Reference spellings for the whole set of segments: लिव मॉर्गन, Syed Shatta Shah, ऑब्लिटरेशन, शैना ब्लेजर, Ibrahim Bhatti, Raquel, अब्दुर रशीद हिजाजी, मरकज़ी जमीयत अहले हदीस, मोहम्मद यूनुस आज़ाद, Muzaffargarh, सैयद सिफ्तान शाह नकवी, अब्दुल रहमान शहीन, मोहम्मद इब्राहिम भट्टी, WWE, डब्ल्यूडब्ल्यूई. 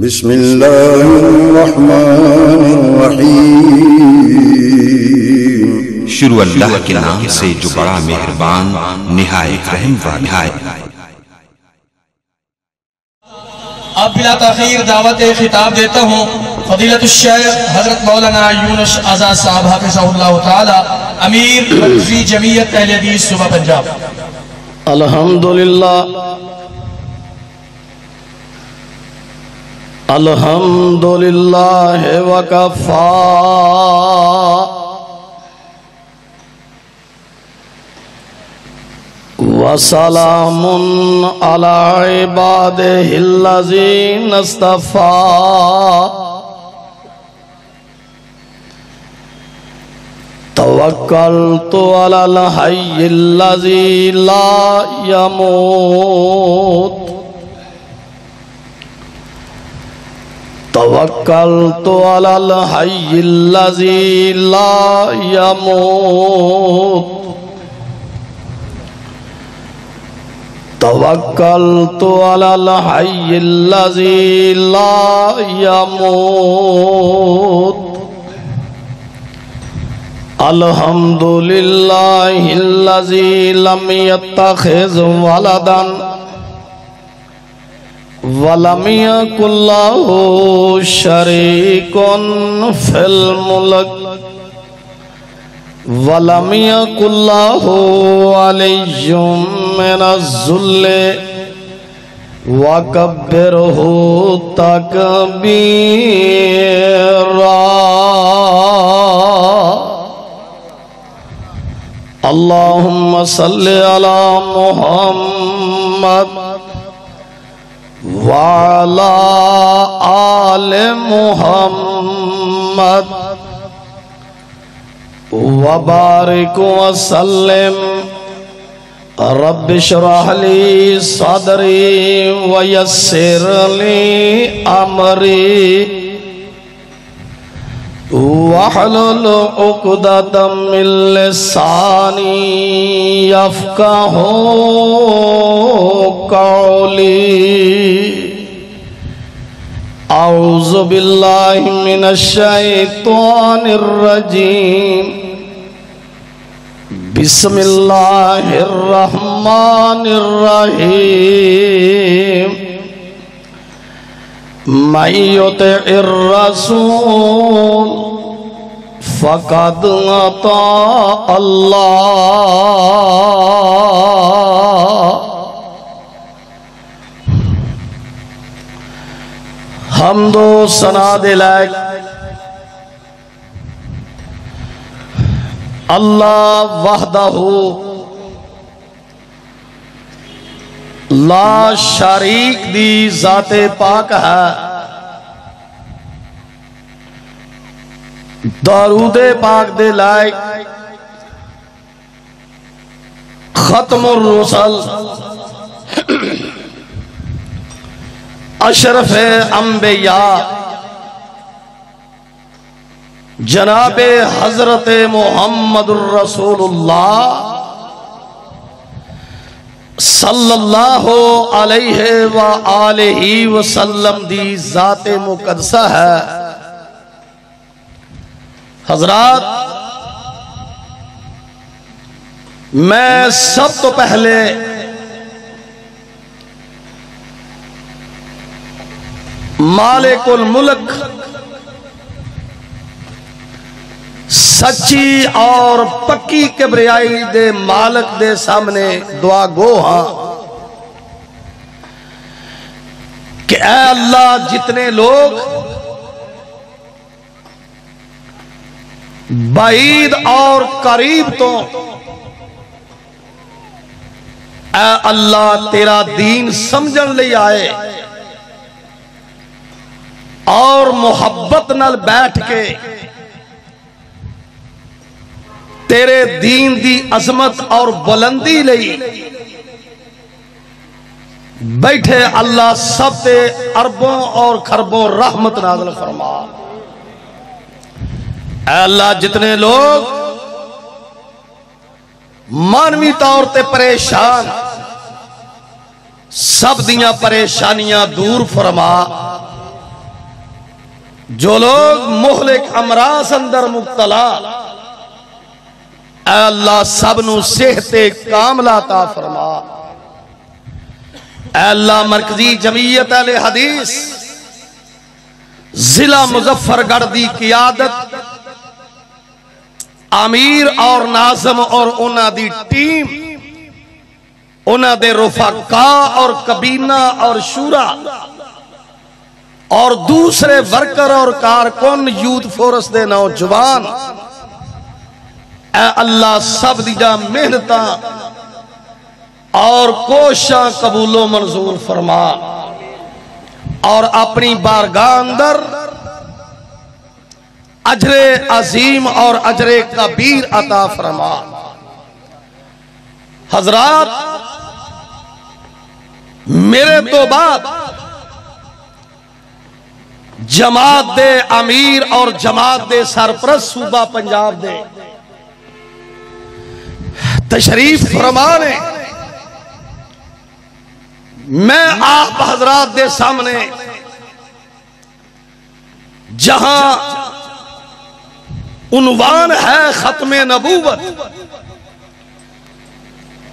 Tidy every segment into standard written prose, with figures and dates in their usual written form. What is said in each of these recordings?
बिस्मिल्लाहिर्रहमानिर्रहीम। शुरू अल्लाह के नाम से जो बड़ा मेहरबान निहायत रहम वाला है। अब बिला तखीर दावत खिताब देता हूँ फजीलत शेख हजरत मौलाना यूनुस आज़ाद साहब हफ़िज़हुल्लाह ताला, अमीर मरकज़ी जमीयत अहल-ए-हदीस सूबा पंजाब। अल्हम्दुलिल्लाह अल्हम्दुलिल्लाह वकफ़ा वसलामुन अला इबादिहिल्लज़ीन अस्तफ़ा। तवक्कलतु अलल हय्यिल्लज़ी ला यमूत तवक्कलतु अलल हय्यिल्लज़ी ला यमूत तवक्कलतु अलल हय्यिल्लज़ी ला यमूत। अल्हम्दुलिल्लाहिल्लज़ी लम यत्तखिज़ वलदन वलम यकुल लहू शरीकुन फिल मुल्क वलम यकुल लहू अलिय्युम मिनज़्ज़ुल्ल वकब्बिरहू तकबीरा। अल्लाहुम्मा सल्लि अला मुहम्मद वाला आले मुहम्मद वबारिक वसल्लिम। रब्बि श्रह ली सदरी वयस्सिर ली अमरी वहलुल उक़दतम मिन लिसानी यफ़क़हू क़ौली। औज़ु बिल्लाहि मिनश्शैतानिर रजीम बिस्मिल्लाहिर्रहमानिर्रहीम। मन युतिइर रसूल फ़क़द अता अल्लाह। हम्दो सना दे लायक अल्लाह वहदहू ला शरीक दी जाते पाक है। दारूदे पाक दे लायक खत्मुर रुसल अशरफ अंबिया जनाबे हजरत मोहम्मदुर रसूलुल्लाह सल्लल्लाहु अलैहि व आलिहि वसल्लम दी जाते मुकद्दसा है। हजरात, मैं सब तो पहले मालिकुल मुल्क सच्ची और पक्की किबरियाई दे मालक दे सामने दुआ गो हां कि ऐ अल्लाह, जितने लोग बाईद और करीब तो ऐ अल्लाह तेरा दीन समझण लई आए और मोहब्बत नाल बैठ के तेरे दीन दी अजमत और बुलंदी लई बैठे अल्लाह सब ते अरबों और खरबों रहमत नाज़िल फरमा। ऐ अल्लाह, जितने लोग मानवी तौर ते परेशान सब दियां परेशानियां दूर फरमा। जो लोग मुहलिक अमराज अंदर मुब्तला, अल्लाह सबनू सेहते कामला ता फरमा। अल्लाह मरकजी जमीयत अहले हदीस जिला मुजफ्फरगढ़ की क़ियादत, अमीर और नाजम और उन्हां दी टीम, उन्हां दे रुफाका और कबीना और शूरा और दूसरे वर्कर और कारकुन यूथ फोरस दे नौजवान, अल्लाह सब दिया मेहनत और कोशा कबूलो मंजूर फरमा और अपनी बारगाह अंदर अजरे अजीम और अजरे कबीर अता फरमा। हजरात, मेरे तो बाद जमात दे अमीर और जमात दे सरपरस्त सूबा पंजाब दे तशरीफ फरमा ने, मैं आप हजरात दे सामने जहां उन्वान है खत्मे नबूवत,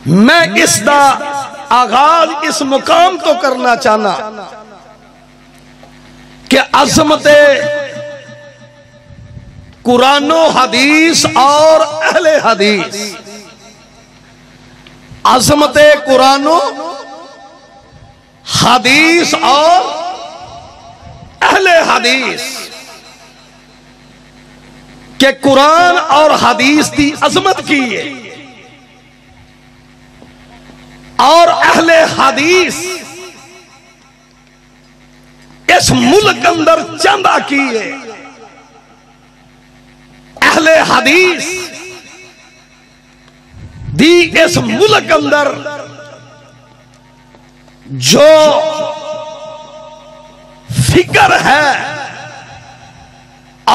मैं इसका आगाज इस मुकाम तो करना चाहना कि अजमते कुरानो हदीस और अहले हदीस, अजमते कुरानो हदीस और अहले हदीस के कुरान और हदीस की अजमत की है और अहले हदीस इस मुल्क अंदर चंदा की है। अहले हदीस दी इस मुल्क अंदर जो फिक्र है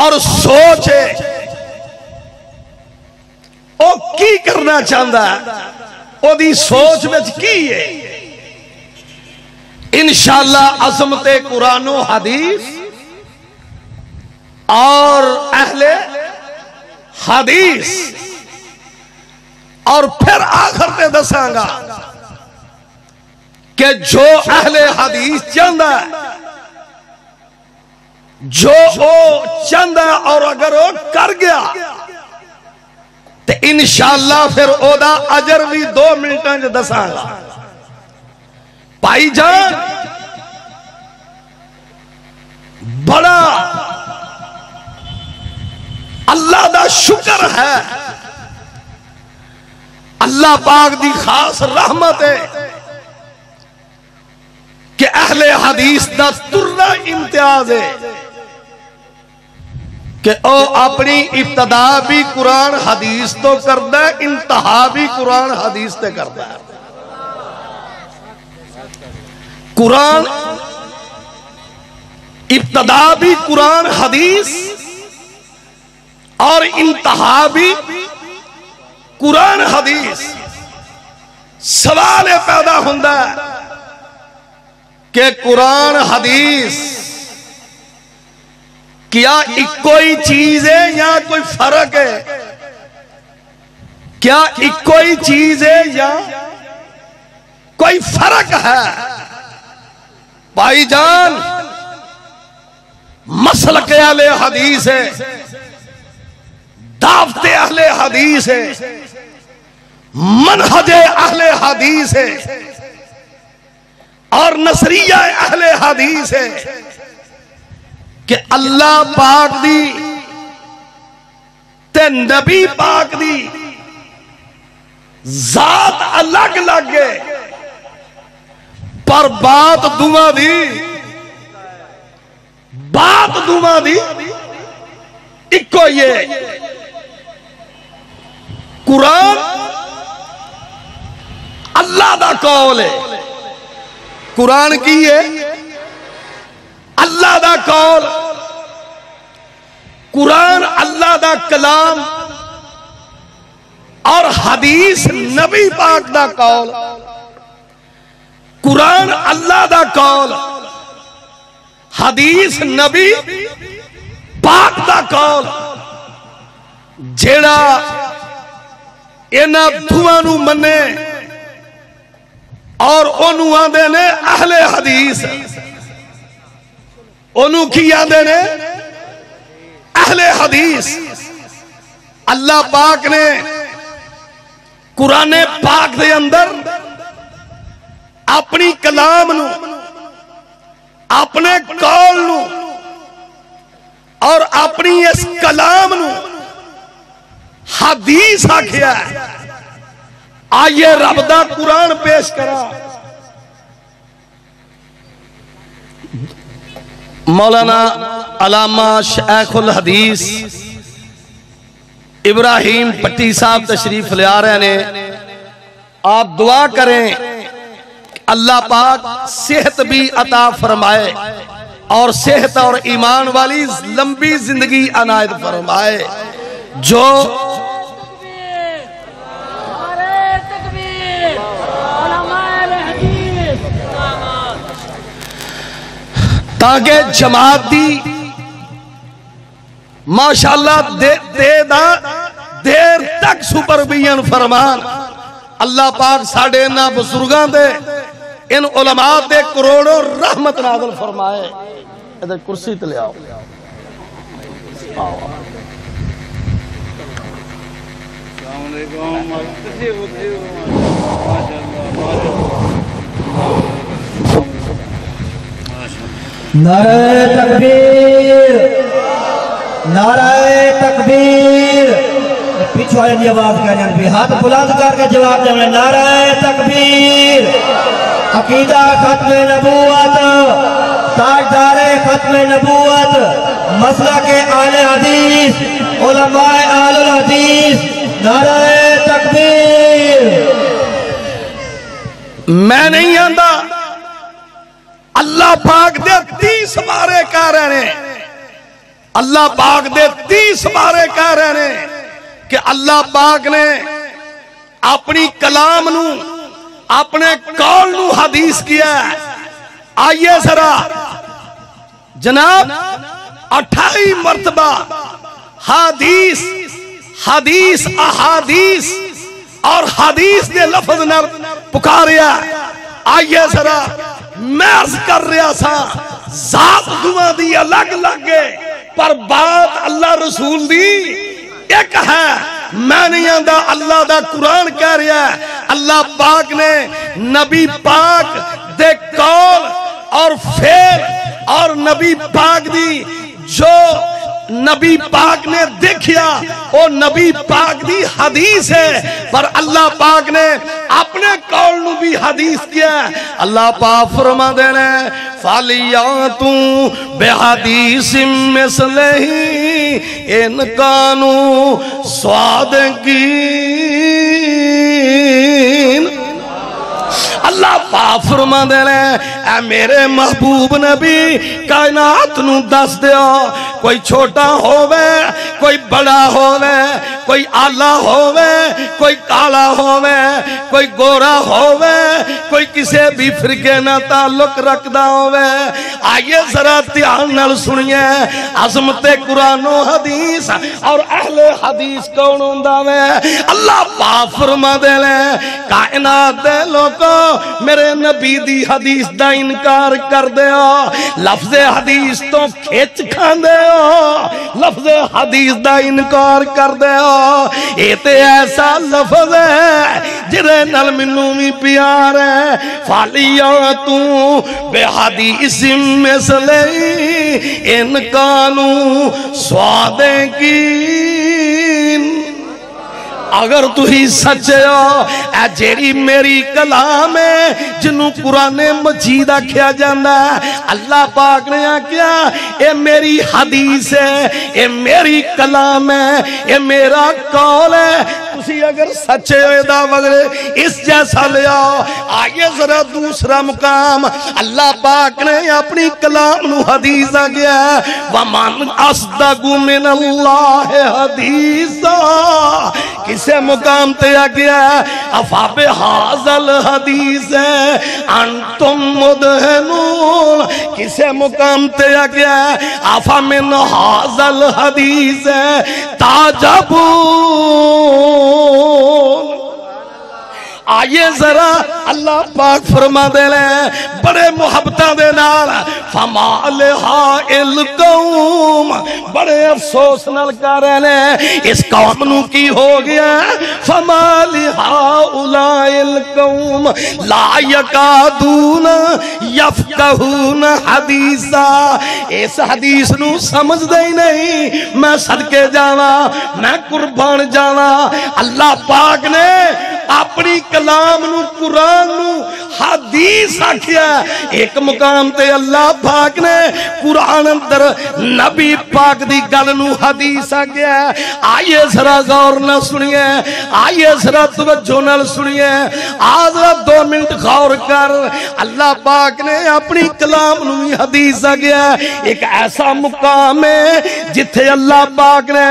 और सोच है वो की करना चाहता है, ओदी सोच में की है। इंशाअल्लाह अजमते कुरानो हदीस और अहले हदीस और फिर आखिर में दसांगा कि जो अहले हदीस चाहता है, जो वो चाहता है और अगर वो कर गया तो इंशाअल्लाह फिर ओदा अजर भी 2 मिनटों में दसांगा। भाई जान, बड़ा अल्लाह का शुक्र है, अल्लाह पाक की खास रहमत है कि अहले हदीस का तुरना इम्तियाज है कि ओ अपनी इब्तदा भी कुरान हदीस तो करता है, इंतहा भी कुरान हदीस तो करता है। कुरान इब्तदा भी कुरान हदीस और इंतहा भी कुरान हदीस। सवाल पैदा होता है कि कुरान हदीस क्या इक्को ही चीज है या कोई फर्क है? क्या इक्को ही चीज है या कोई फर्क है? भाईजान, मसलक अहले हदीस है, दावत अहले हदीस है, मनहज अहले हदीस है और नसरिया अहले हदीस है कि अल्लाह पाक दी ते नबी पाक दी जात अलग अलग है पर बात दुआ दी इक्को ये। कुरान अल्लाह दा कौल है, कुरान की है अल्लाह दा कौल, कुरान अल्लाह दा कलाम और हदीस नबी पाक दा कौल। कुरान अल्लाह दा कौल, हदीस नबी पाक दा कौल जेड़ा इन्हां दुआं नूं मन्ने और ओनू आंदे ने अहले हदीस, ओनू की आंदे ने अहले हदीस। अल्लाह पाक ने कुराने पाक दे अंदर अपनी कलाम नू, अपने कौल नू और अपनी इस कलाम नू हदीस आख्या। आइए रब दा कुरान पेश करा। मौलाना अलामा शेखुल हदीस इब्राहिम भट्टी साहब तशरीफ ले आ रहे ने। आप दुआ करें अल्लाह पाक सेहत भी अता फरमाए और सेहत और ईमान वाली लंबी जिंदगी अनायत फरमाए। जो ताकि जमात दी माशाल्लाह देर तक सुपरविजन फरमान। अल्लाह पाक साढ़े इन्ह बुजुर्गों दे इन उलमा दे करोड़ों रहमत नाज़िल फरमाए। इधर कुर्सी ते ले आओ। अस्सलामु अलैकुम। नारे तकबीर, नारे तकबीर। पीछे आने की आवाज कर जान भी हाथ बुलंद करके जवाब देना। नारे तकबीर। अकीदा खत्म नबूवत, ताजदारे खत्म नबूवत, मसला के आले हदीस, उलमाए आले हदीस। नारे तकबीर। मैं नहीं आंदा अल्लाह पाक दे 30 बारे कह रहे हैं, अल्लाह पाक दे 30 बारे कह रहे हैं कि अल्लाह पाक ने अपनी कलाम नू, अपने कौल नू हदीस किया। आइए जरा जनाब 28 मरतबा हदीस हदीस अहादीस और हदीस दे लफ्ज न पुकारिया। आइए जरा मैं अर्ज कर रहा था जात दुआ दी अलग अलग है पर बात अल्लाह रसूल दी एक है। मैं नहीं आंदा अल्लाह दा कुरान कह रहा है। अल्लाह पाक ने नबी पाक दे कौल और फेर और नबी पाक दी जो नबी पाक ने देखिया वो नबी पाक दी हदीस है। पर अल्लाह पाक ने अपने कौल नू भी हदीस किया। अल्लाह पाक फरमा देने फालिया तू बेहदीस मिसले ही इन कानू स्वाद की। अल्लाह पाक फरमा देने ऐ मेरे महबूब नबी कायनात नू दस दियो कोई छोटा होवे कोई बड़ा होवे कोई आला होवे कोई काला होवे कोई गोरा होवे कोई किसे भी फिरके ना ताल्लुक रखदा होवे। आइए जरा ध्यान नाल सुनिए अज़मते कुरानो हदीस और अहले हदीस कौन हुंदा वे। अल्लाह पाक फरमांदे ने कायनात दे लोको मेरे नबी दी हदीस दा इनकार कर दे हो, लफ्ज़े हदीस तो खिच खांदे हो, लफ्ज़े हदीस दा इनकार कर दे हो। ये ते ऐसा लफ्ज़ है जिहदे नाल मैनू भी प्यार है। फालिया तू बेहदीस मिसले इन कानू स्वादे की। अगर तुही सच्चे हो जेड़ी मेरी कलाम है जिन्हों कुराने मजीद आख्या जाता है अल्लाह पाक ने आख्या ये मेरी हदीस है, ये मेरी कलाम है, ये मेरा कौल है। तुसी अगर सच्चे हो वगैरह इस जैसा ले आओ। आइए जरा दूसरा मुकाम अल्लाह पाक ने अपनी कलाम नू हदीस आ गया वमन असदगु मिनल्लाह हदीसा। किसे मुकाम ते आ गया अफाबे हाजल हदीस अंतुम मुदहनून, किसे मुकाम ते आ गया आफा मिन हाजल हदीस ताजबून। आइए जरा अल्लाह पाक फरमा दे ले बड़े मुहब्बत दे नाल फमाल हाइल कौम, बड़े अफसोस नाल कर रहे ने इस कौम नू की हो गया फमाल हाउलाइल कौम ला यकादून यफकहून हदीसा, इस हदीस नू समझदे ही नहीं। मैं सदके जावा, मैं कुर्बान जावा, अल्लाह पाक ने अपनी कलाम नू कुरान नू हदीस आख्या। एक मुकाम ते अल्लाह पाक ने कुरान अंदर नबी पाक दी गल नू हदीस आख्या। आइए जरा गौर न सुनिए, आइए जरा तवज्जो नाल सुनिए, आज जरा 2 मिनट गौर कर। अल्लाह पाक ने अपनी कलाम नू हदीस आख्या। एक ऐसा मुकाम है जिथे अल्लाह पाक ने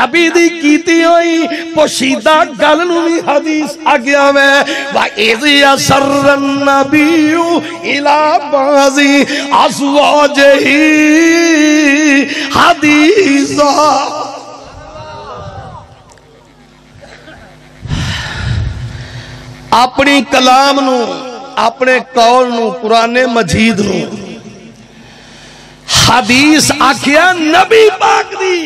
नबी दी कीती होई पोशीदा गल नू भी हदीस आज्ञा में अपनी कलाम नू अपने कौल नू कुराने मजीद नू हदीस आख्या। नबी पाक दी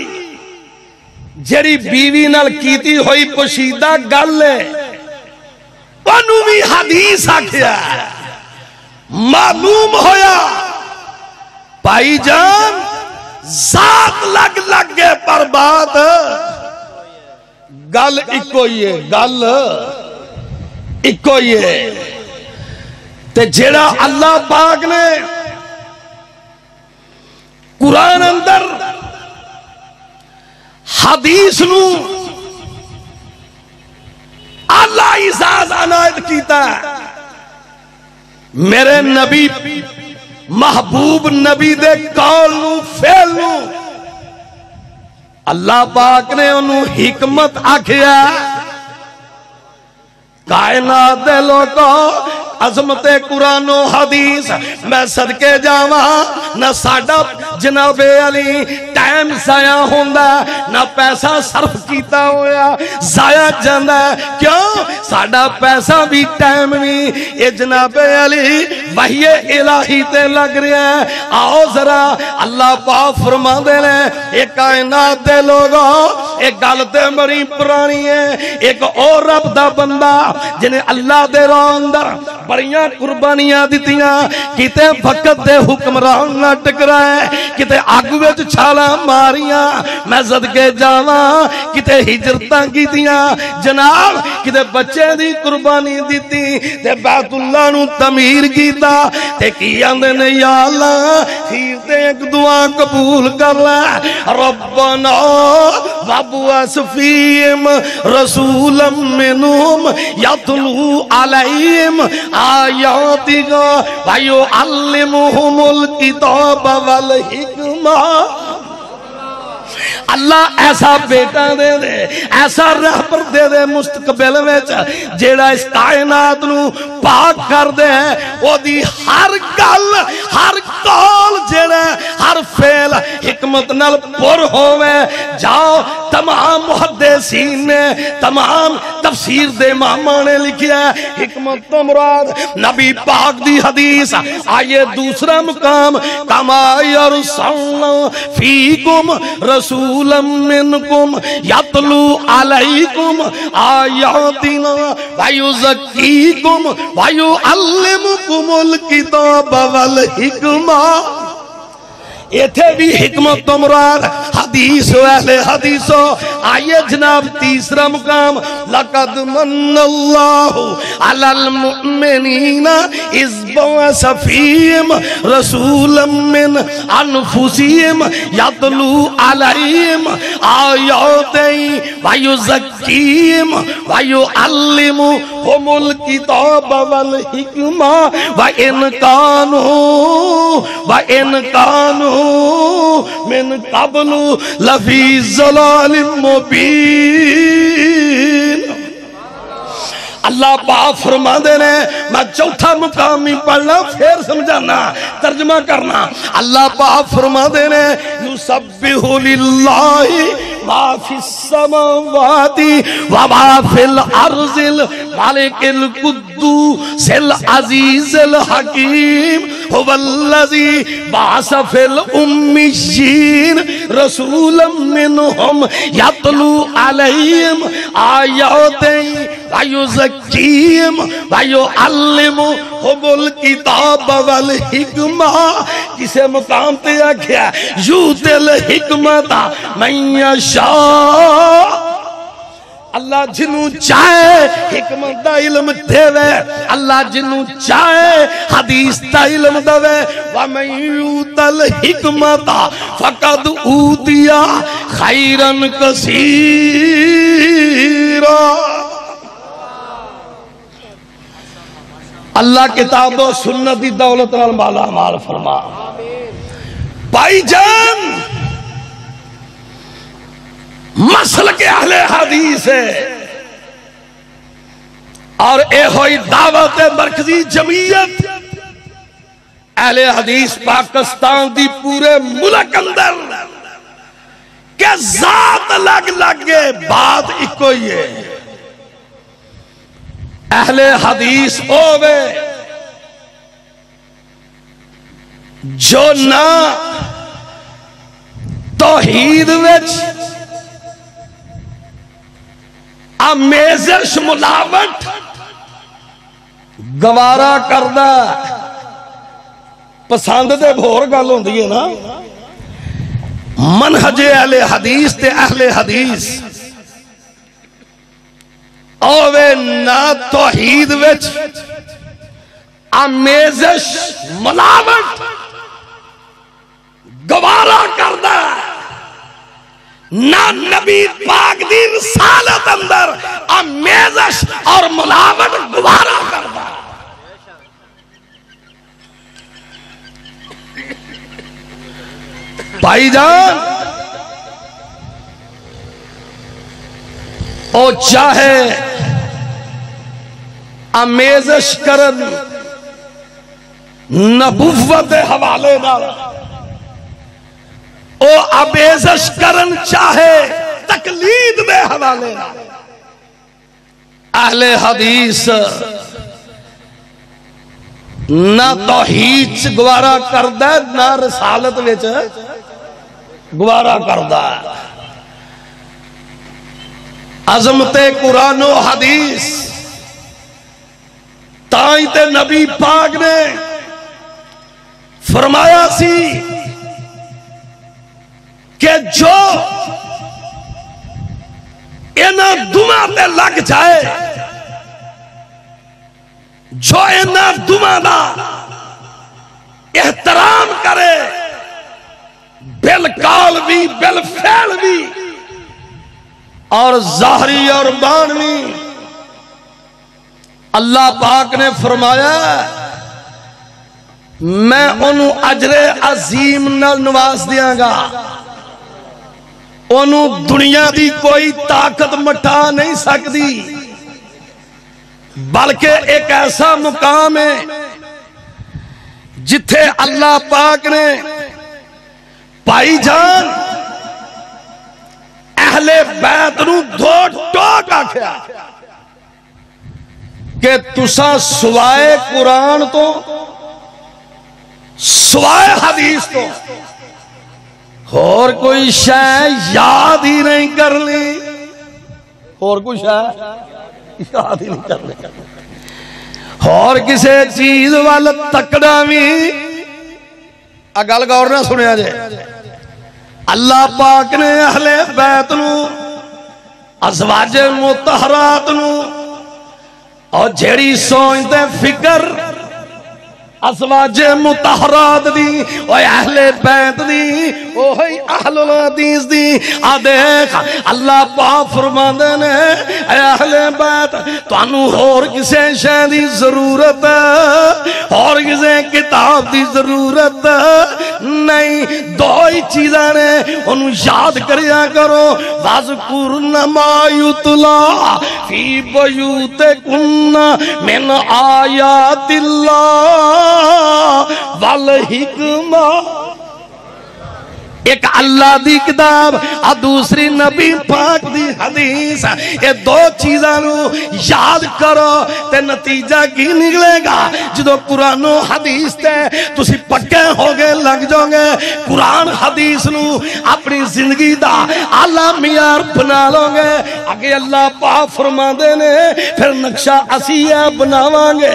जड़ी बीवी नाल कीती होई पोशीदा गल है भी हदीस आख्या। मालूम होया भाई जान जात लग लग गए पर बात गल इको ही है, गल इको ही है। ते जेड़ा अल्लाह पाक ने कुरान अंदर हदीस नू अल्लाह इजाज़ अनायत कीता है। मेरे नबी महबूब नबी दे कौल नू फेल नू अल्लाह पाक ने उन्नू हिकमत आखिया। कायनात दे लोगों अजमते कुरानो हदीस मैं सदके जावा ना साडा जनाबे अली टाइम जाया होंदा ना पैसा सर्फ कीता होया जाया जांदा। क्यों साडा पैसा भी टाइम भी ये जनाबे अली वही इलाही ते लग रहा है। आओ जरा अल्लाह पाक फरमा दे ने ए कायनात दे लोगों एक गल ते बड़ी पुरानी है। एक और रब दा बंदा जिन्हें अल्लाह दे राह अंदर बड़ियां कुर्बानियां दित्तियां किते वक्त दे हुक्मरान ना टकराए किते अग विच छाला मारियां मैं सदके जावां किते हिजरतां कीतियां जनाब किते बच्चे दी कुर्बानी दित्ती ते बैतुल्लाह नू तमीर कीता ते की आंदे ने या अल्लाह खीर ते एक दुआ कबूल कर लै रब्बना वबअस फीहिम रसूलम मिनहुम यतलू अलैहिम आयातिका वयुअल्लिमुहुमुल किताब वल हिकमा। अल्लाह ऐसा बेटा दे दे, ऐसा रहबर दे दे मुस्तकबिल विच जेड़ा इस कायनात नू पाक कर दे। ओदी हर गल हर कौल जेड़ा हर फेल हिकमत नाल पुर होवे। जाओ तमाम मुहद्दिसीन ने तमाम तफसीर दे इमामां ने लिखिया हिकमत तो मुराद नबी पाक दी हदीस। आइए दूसरा मुकाम कमा यरसलना फीकुम रसूल मिनकुम यतलू अलैकुम आयातिना वयुज़क्कीकुम वयुअल्लिमुकुमुल किताब वल हिकमा। इथे भी हिकमत तो मुराद हदीस अहले हदीसो। आइए जनाब तीसरा मुकाम लकद मन्नल्लाहु अलल मुमिनीना इज़ बअस फीहिम रसूलम मिन अनफुसिहिम यतलू अलैहिम आयातिही वयुज़क्कीहिम वयुअल्लिमुहुमुल किताब वल हिकमा व इन कानू मिन कबलु लफी ज़लालिम मुबीन। अल्लाह पाक फरमाते ने मैं चौथा मुकाम ही पढ़ना फिर समझाना तर्जमा करना। अल्लाह पाक फरमाते ने युसब्बिहु लिल्लाहि मा फिस समावाति व मा फिल अर्ज़िल मालिकिल कुद्दूसिल अज़ीज़िल हकीम हुवल्लज़ी बाअस फिल उम्मिय्यीन रसूलन मिनहुम यतलू अलैहिम आयातिही वायुज़क्कियिम वायुअल्लिमुहुमुल किताब वल हिकमा। किसे मुकाम ते आख्या यूतिल हिकमता मन यशा, अल्लाह जिन्हू चाहे हिकमत दा इल्म देवे, अल्लाह जिन्हू चाहे हदीस दा इल्म देवे। वा मैं यूतल हिकमता फकद ऊतिया खैरन कसीरा। अल्लाह किताब और सुन्नत की दौलत नाल माला माल फरमा। भाई जान मसल के अहले हदीस है और यही दावत है मरकजी जमीयत अहले हदीस पाकिस्तान की पूरे मुल्क अंदर के जात अलग अलग है, बात इको ही है। अहले हदीस होवे जो ना तौहीद विच आमेजश मिलावट गवारा करदा। पसंद ते होर गल होंदी है ना, मनहज अहले हदीस ते अहले हदीस ओवे ना तौहीद विच आमेजश मिलावट गवारा करदा, ना नबी पाक दी रिसालत अंदर आमेजश और मिलावट गवारा करदा। भाई जान और चाहे अमेजश करन नबुव्वत दे हवाले नाल, ओ अमेजश करन चाहे तकलीद दे हवाले नाल। अहले हदीस ना तौहीद च गवारा करदा ना रसालत विच गवारा करदा। अजमते कुरान और हदीस ताई ते नबी पाक ने फरमाया सी कि जो इना दुआ पे लग जाए, जो इना दुआ का एहतराम करे बिलकाल भी बिलफैल भी और जाहरी और बानवी। अल्लाह पाक ने फरमाया मैं ओनू अजरे अजीम नाल नवाज देंगा, ओनू दुनिया की कोई ताकत मटा नहीं सकती। बल्कि एक ऐसा मुकाम है जिथे अल्लाह पाक ने भाई जान अहले बैत नू दो टोक आख्या कि तुसा सुवाए कुरान तो सुवाए हदीस तो होर कोई शै याद ही नहीं करनी, होर कोई शै याद ही नहीं करनी, होर किसी चीज वाल तकड़ा भी। आ गल गौर ना सुनिया जे अल्लाह पाक ने अहले बैत नू अज़वाजे मुतहरात नू और जेड़ी सोचते फिकर अज़वाजे मुतहरात दी और अहले बैत दी ओह अहलुल हदीस दी। आ देख अल्लाह पाक फरमांदे ने अहले बैत तुहानू होर किसी शै दी जरूरत होर किसी किताब दी जरूरत नहीं, दो सारी चीजा ने ओनू याद करिया करो। वज़कुरना मा युतला फी बुयूतिकुन्ना मिन आयातिल्लाह वल हिकमा। एक अल्लाह दी किताब और दूसरी नबी पाक दी हदीस, ये दो चीज़ों को याद करो तो नतीजा की निकलेगा। जो कुरान हदीस ते तुसी पक्के हो गए लग जाओगे, कुरान हदीस नू अपनी जिंदगी दा आला मियार बना लोगे। अगे अल्लाह पाक फरमाते ने फिर नक्शा असी बनावांगे,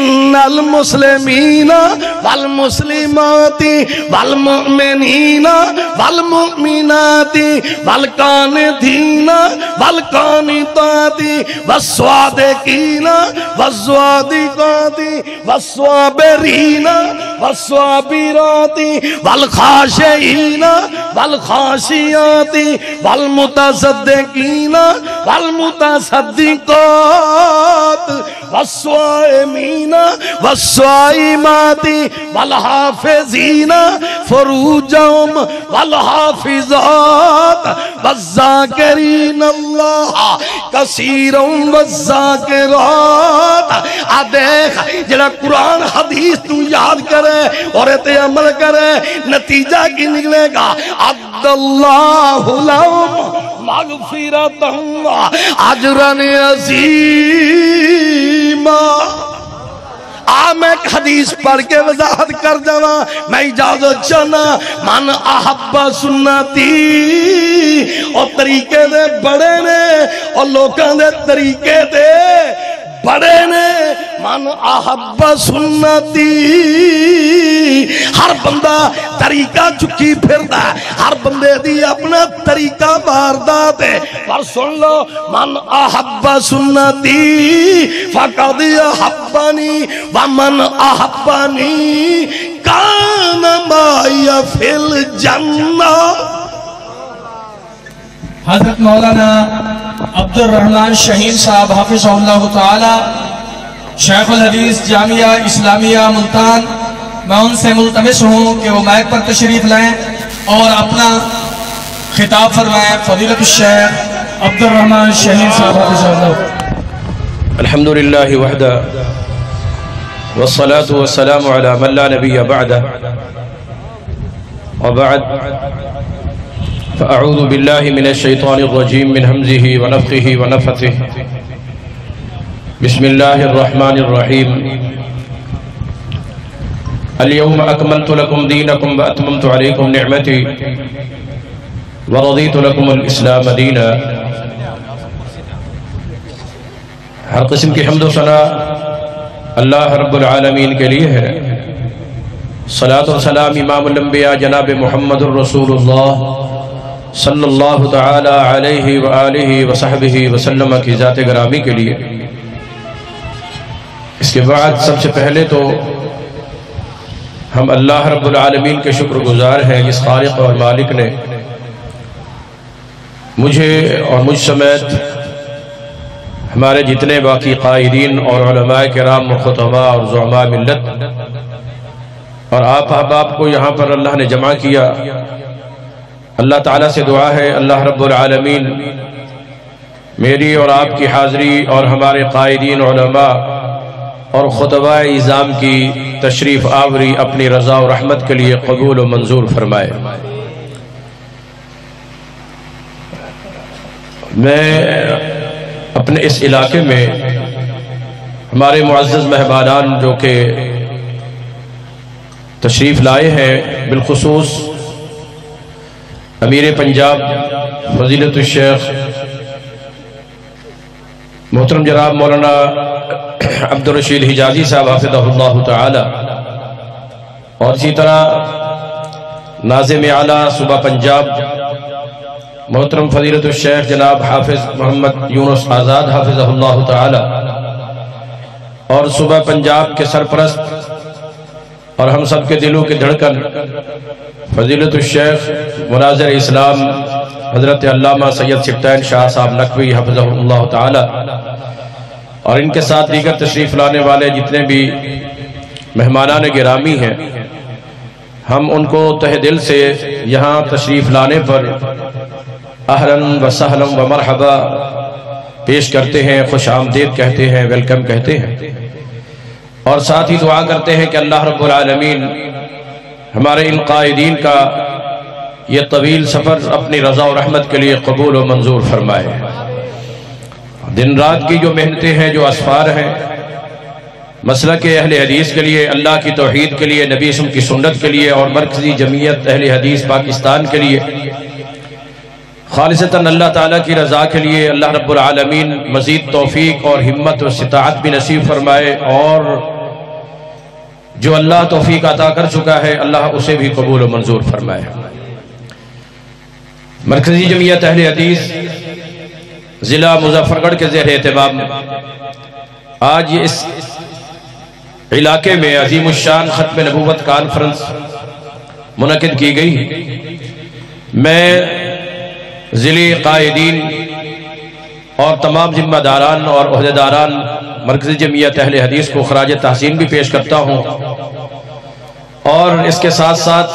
इन्नल मुस्लिमीना वल मुस्लिमाती वल मुमिनीना वल मुमिनाती वल कानिदीना वल कानिताती वस्वादिकीना वस्वादिकाती वस्वाबिरीना वस्वाबिराती वल खाशिईना वल खाशियाती वल मुतसद्दिकीना वल मुतसद्दिकात वस्वाइमीना वस्वाइमाती वल हाफिजीना फरूजहुम वल हाफिजात वज़ाकिरीन अल्लाह कसीरम वज़ाकिरात। आ देख जरा कुरान हदीस तू याद करे और ते अमल करे, नतीजा की निकलेगा अद्दल्लाहु लहुम मग़फ़िरतम व अजरन अज़ीमा। आ मैं हदीस पढ़ के वजाहत कर जावा, मैं इजाजत चाहना। मन अहब्बा सुन्नती और तरीके दे बड़े ने और लोगों दे तरीके दे बड़े ने। मन अहब्बा सुन्नती, हर बंदा तरीका चुकी फिरदा, हर बंदे दी अपना तरीका वारदात है। पर सुन लो, मन अहब्बा सुन्नती फकद अहब्बनी व मन अहब्बनी कान माया फिल जन्नत। हजरत मौलाना अब्दुल रहमान शहीन साहब हाफिज़हुल्लाह ताला शेखुल हदीस जामिया इस्लामिया मुल्तान, मैं उनसे मुल्तमिस हूँ कि वो माइक पर तशरीफ़ लाएँ और अपना खिताब फरमाएँ। फ़ज़ीलत शेख अब्दुल रहमान शहीन साहब हाफिज़हुल्लाह। अल्हम्दुलिल्लाहि वहदा वस्सलातु वस्सलामु अला मन ला नबिय्य बअदह व बअद। फ़अऊज़ु बिल्लाहि मिनश्शैतानिर्रजीम मिन हमज़िहि व नफ़्ख़िहि व नफ़्ख़तिहि। बिस्मिल्लाहिर्रहमानिर्रहीम। अल-यौम अकमलतु लकुम दीनकुम व अतममतु अलैकुम निअमती व रज़ीतु लकुमुल इस्लाम दीना। हर किस्म की हम्द व सना अल्लाह रब्बुल आलमीन के लिए है। सलात व सलाम इमामुल अंबिया जनाब मुहम्मदुर रसूलुल्लाह सल्लल्लाहु तआला अलैहि व आलिहि व सहबिहि वसल्लम की ज़ात गिरामी के लिए। इसके बाद सबसे पहले तो हम अल्लाह रब्बुल आलमीन के शुक्रगुजार हैं, इस खालिक और मालिक ने मुझे और मुझ समेत हमारे जितने बाकी कायदीन और उलमाए किराम मुख़तमा और ज़ुअमा मिल्लत और आप अहबाब को यहाँ पर अल्लाह ने जमा किया। अल्लाह ताला से दुआ है अल्लाह रब्बुल आलमीन मेरी और आपकी हाज़री और हमारे कायदीन उलमा और खुतबा इज़ाम की तशरीफ़ आवरी अपनी रज़ा और रहमत के लिए कबूल और मंजूर फरमाए। मैं अपने इस इलाके में हमारे मुअज़्ज़ज़ मेहमानान जो के तशरीफ़ लाए हैं, बिलखुसूस अमीर पंजाब फ़ज़ीलत शेख मोहतरम जनाब मौलाना अब्दुर रशीद हिजाजी साहब हाफ़िज़हुल्लाह तआला और इसी तरह नाज़िम आला सूबा पंजाब मोहतरम फ़ज़ीलत शेख जनाब हाफिज़ मोहम्मद यूनुस आज़ाद हाफ़िज़हुल्लाह तआला और सूबा पंजाब के सरपरस्त और हम सब के दिलों की धड़कन फ़ज़ीलत शेख मुनाज़िर इस्लाम हज़रत अल्लामा सैयद शट्टा शाह साहब नकवी हफ़िज़हुल्लाह ताला और इनके साथ दीगर तशरीफ़ लाने वाले जितने भी मेहमानान गिरामी हैं, हम उनको तहे दिल से यहाँ तशरीफ़ लाने पर अहलन व सहलन व मरहबा पेश करते हैं, खुश आमदीद कहते हैं, वेलकम कहते हैं और साथ ही दुआ करते हैं कि अल्लाह रब्बुल आलमीन हमारे इन कायदीन का ये तवील सफ़र अपनी रज़ा और रहमत के लिए कबूल और मंजूर फरमाए। दिन रात की जो मेहनतें हैं, जो असफार हैं, मसलक के अहले हदीस के लिए, अल्लाह की तौहीद के लिए, नबी की सुन्नत के लिए और मरकज़ी जमीयत अहले हदीस पाकिस्तान के लिए खालिसतन अल्लाह ताला की रज़ा के लिए अल्लाह रब्बुल आलमीन मज़ीद तौफीक और हिम्मत और इस्ताअत भी नसीब फरमाए और जो अल्लाह तौफीक अता कर चुका है अल्लाह उसे भी कबूल और मंजूर फरमाए। मरकज़ी जमीयत अहले हदीस ज़िला मुजफ्फरगढ़ के ज़ेर एहतमाम में आज इस इलाके में अजीम शान ख़त्म नबूवत कॉन्फ्रेंस मुनक़िद की गई। मैं ज़िले कायदीन और तमाम ज़िम्मेदारान और ओहदेदारान मरकज़ी जमीयत अहले हदीस को ख़राज तहसीन भी पेश करता हूँ और इसके साथ साथ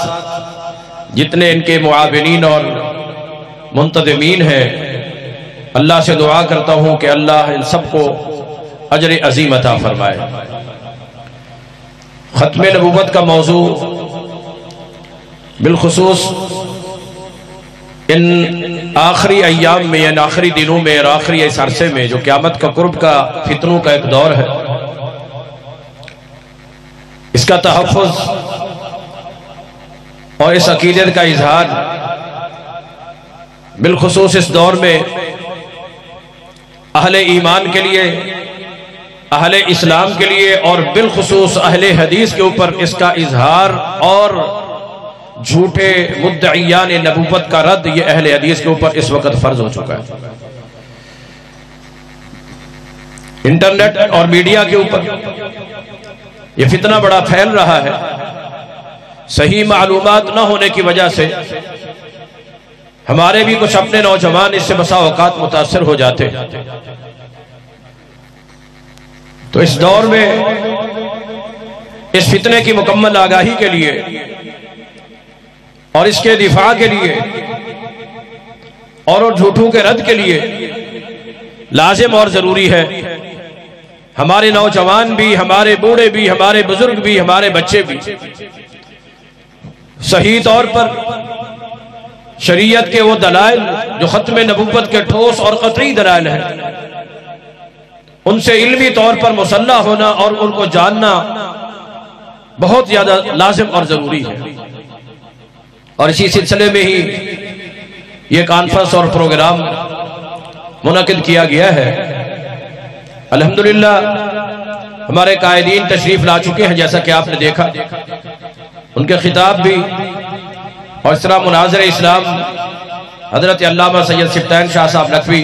जितने इनके मुआविनीन और मुंतज़मीन हैं अल्लाह से दुआ करता हूँ कि अल्लाह इन सबको अजर अज़ीम अता फरमाए। ख़त्म नबूवत का मौजू बिलखुसूस इन आखिरी अयाम में, इन आखिरी दिनों में और आखिरी इस अरसे में जो क़यामत का क़ुर्ब का फितरों का एक दौर है, इसका तहफ़्फ़ुज़ और इस अक़ीदे का इजहार बिलखुसूस इस दौर में अहले ईमान के लिए, अहले इस्लाम के लिए और बिलखुसूस अहले हदीस के ऊपर इसका इजहार और झूठे मुद्दईयान नबूवत का रद्द ये अहले हदीस के ऊपर इस वक्त फर्ज हो चुका है। इंटरनेट और मीडिया के ऊपर यह फितना बड़ा फैल रहा है। सही मालूमात न होने की वजह से हमारे भी कुछ अपने नौजवान इससे बसा औकात मुतासर हो जाते हैं। तो इस दौर में इस फितने की मुकम्मल आगाही के लिए और इसके दिफा के लिए और झूठों के रद्द के लिए लाजिम और ज़रूरी है हमारे नौजवान भी, हमारे बूढ़े भी, हमारे बुजुर्ग भी, हमारे बच्चे भी सही तौर पर शरीयत के वो दलाइल जो ख़त्म नबूवत के ठोस और क़तई दलाइल हैं उनसे इल्मी तौर पर मुसल्ला होना और उनको जानना बहुत ज़्यादा लाजिम और ज़रूरी है। और इसी सिलसिले में ही ये कॉन्फ्रेंस और प्रोग्राम मुनक़िद किया गया है। अल्हम्दुलिल्लाह हमारे कायदीन तशरीफ़ ला चुके हैं, जैसा कि आपने देखा उनके खिताब भी और इस तरह मुनाज़रे इस्लाम हज़रत अल्लामा सैयद सिफ्तान शाह साहब नकवी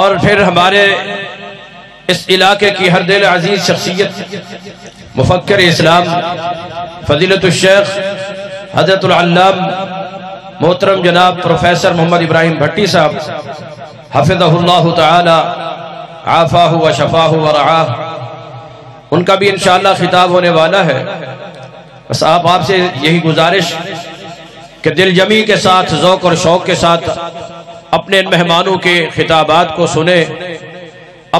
और फिर हमारे इस इलाके की हर दिल अजीज़ शख्सियत मुफक्किर इस्लाम फ़ज़ीलतुश शेख हज़रतुल अल्लामा मोहतरम जनाब प्रोफेसर मोहम्मद इब्राहिम भट्टी साहब हफ़िज़हुल्लाहु तआला आफ़ाहु व शफ़ाहु व रआह, उनका भी इंशाअल्लाह खिताब होने वाला है। बस आपसे यही गुजारिश कि दिलजमी के साथ, ज़ौक़ और शौक़ के साथ अपने इन मेहमानों के खिताबात को सुने,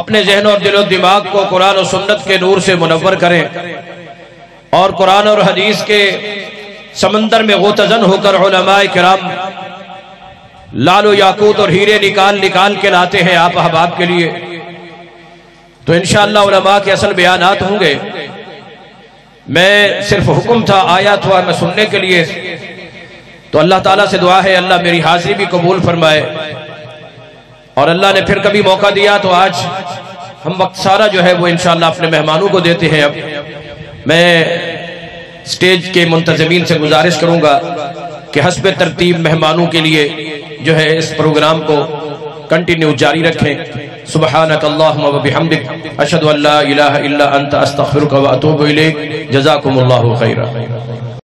अपने ज़हन और दिलो दिमाग को कुरान और सुन्नत के नूर से मुनव्वर करें और कुरान और हदीस के समंदर में गोतजन होकर उलमाए किराम लालो याकूत और हीरे निकाल निकाल के लाते हैं आप अहबाब के लिए। तो इंशाअल्लाह उलमा के असल बयानात होंगे। मैं सिर्फ हुक्म था, आया था मैं सुनने के लिए। तो अल्लाह ताला से दुआ है अल्लाह मेरी हाजिरी भी कबूल फरमाए और अल्लाह ने फिर कभी मौका दिया तो आज हम वक्त सारा जो है वो इंशाअल्लाह अपने मेहमानों को देते हैं। अब मैं स्टेज के मुंतज़मीन से गुजारिश करूँगा कि हस्ब तरतीब मेहमानों के लिए जो है इस प्रोग्राम को कंटिन्यू जारी रखें। सुब्हानकल्लाहुम्मा व बिहम्दिक अशहदु अल्ला इलाहा इल्ला अंत अस्तग़फिरुका व अतूबु इलैक। जज़ाकुमुल्लाहु खैरा।